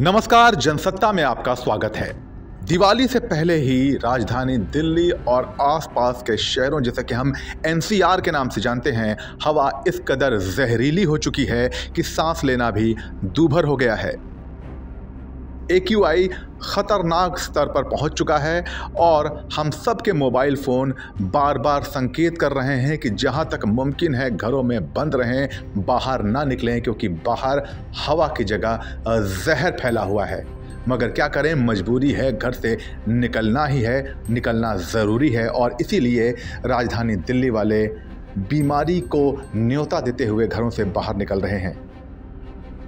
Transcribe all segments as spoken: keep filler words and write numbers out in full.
नमस्कार, जनसत्ता में आपका स्वागत है। दिवाली से पहले ही राजधानी दिल्ली और आसपास के शहरों, जैसे कि हम एन सी आर के नाम से जानते हैं, हवा इस कदर जहरीली हो चुकी है कि सांस लेना भी दूभर हो गया है। ए क्यू आई खतरनाक स्तर पर पहुंच चुका है और हम सब के मोबाइल फ़ोन बार बार संकेत कर रहे हैं कि जहां तक मुमकिन है घरों में बंद रहें, बाहर ना निकलें, क्योंकि बाहर हवा की जगह जहर फैला हुआ है। मगर क्या करें, मजबूरी है, घर से निकलना ही है, निकलना ज़रूरी है। और इसीलिए राजधानी दिल्ली वाले बीमारी को न्योता देते हुए घरों से बाहर निकल रहे हैं।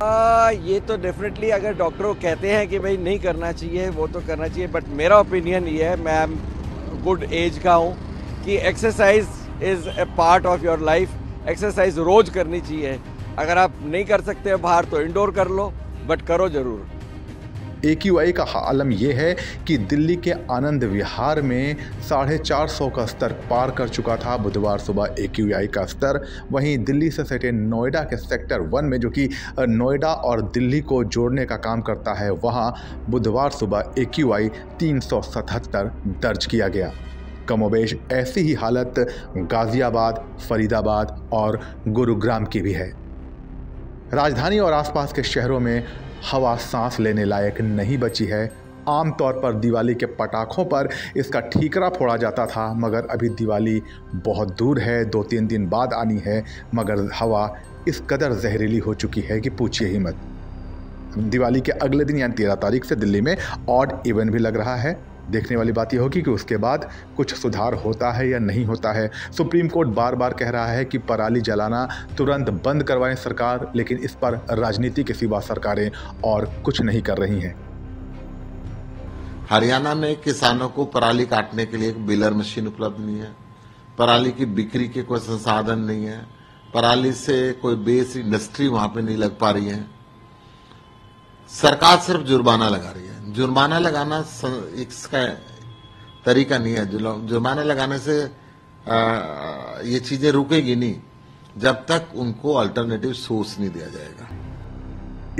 आ, ये तो डेफिनेटली अगर डॉक्टरों कहते हैं कि भाई नहीं करना चाहिए, वो तो करना चाहिए। बट मेरा ओपिनियन ये है, मैं गुड एज का हूँ, कि exercise is a part of your life. Exercise रोज़ करनी चाहिए। अगर आप नहीं कर सकते हो बाहर तो इंडोर कर लो, बट करो ज़रूर। ए क्यू आई का आलम यह है कि दिल्ली के आनंद विहार में साढ़े चार सौ का स्तर पार कर चुका था बुधवार सुबह ए क्यू आई का स्तर। वहीं दिल्ली से सटे नोएडा के सेक्टर वन में, जो कि नोएडा और दिल्ली को जोड़ने का काम करता है, वहां बुधवार सुबह ए क्यू आई तीन सौ सतहत्तर दर्ज किया गया। कमोबेश ऐसी ही हालत गाजियाबाद, फरीदाबाद और गुरुग्राम की भी है। राजधानी और आसपास के शहरों में हवा सांस लेने लायक नहीं बची है। आमतौर पर दिवाली के पटाखों पर इसका ठीकरा फोड़ा जाता था, मगर अभी दिवाली बहुत दूर है, दो तीन दिन बाद आनी है, मगर हवा इस कदर जहरीली हो चुकी है कि पूछिए ही मत। दिवाली के अगले दिन यानी तेरह तारीख से दिल्ली में ऑड इवन भी लग रहा है। देखने वाली बात यह होगी कि उसके बाद कुछ सुधार होता है या नहीं होता है। सुप्रीम कोर्ट बार बार कह रहा है कि पराली जलाना तुरंत बंद करवाएं सरकार, लेकिन इस पर राजनीति के सिवा सरकारें और कुछ नहीं कर रही हैं। हरियाणा में किसानों को पराली काटने के लिए एक बेलर मशीन उपलब्ध नहीं है, पराली की बिक्री के कोई संसाधन नहीं है, पराली से कोई बेस इंडस्ट्री वहां पर नहीं लग पा रही है। सरकार सिर्फ जुर्माना लगा रही है। जुर्माना लगाना इसका तरीका नहीं है। जुर्माना लगाने से आ, ये चीजें रुकेगी नहीं जब तक उनको अल्टरनेटिव सोर्स नहीं दिया जाएगा।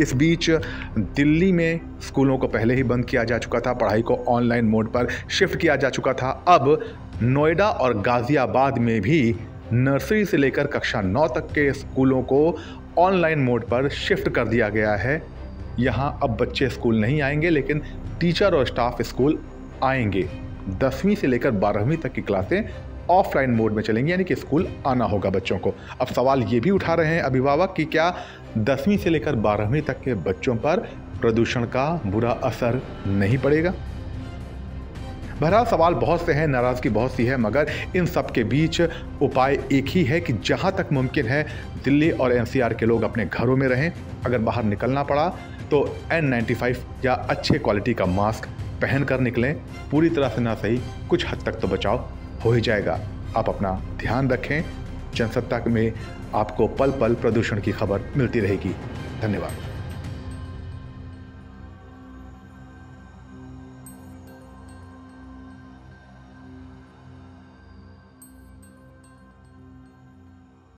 इस बीच दिल्ली में स्कूलों को पहले ही बंद किया जा चुका था, पढ़ाई को ऑनलाइन मोड पर शिफ्ट किया जा चुका था। अब नोएडा और गाजियाबाद में भी नर्सरी से लेकर कक्षा नौ तक के स्कूलों को ऑनलाइन मोड पर शिफ्ट कर दिया गया है। यहाँ अब बच्चे स्कूल नहीं आएंगे, लेकिन टीचर और स्टाफ स्कूल आएंगे। दसवीं से लेकर बारहवीं तक की क्लासें ऑफलाइन मोड में चलेंगी, यानी कि स्कूल आना होगा बच्चों को। अब सवाल ये भी उठा रहे हैं अभिभावक कि क्या दसवीं से लेकर बारहवीं तक के बच्चों पर प्रदूषण का बुरा असर नहीं पड़ेगा। बहरहाल सवाल बहुत से हैं, नाराज़गी बहुत सी है, मगर इन सब के बीच उपाय एक ही है कि जहाँ तक मुमकिन है दिल्ली और एन सी आर के लोग अपने घरों में रहें। अगर बाहर निकलना पड़ा तो एन नाइन्टी फाइव या अच्छे क्वालिटी का मास्क पहन कर निकलें। पूरी तरह से ना सही, कुछ हद तक तो बचाव हो ही जाएगा। आप अपना ध्यान रखें। जनसत्ता में आपको पल पल प्रदूषण की खबर मिलती रहेगी। धन्यवाद।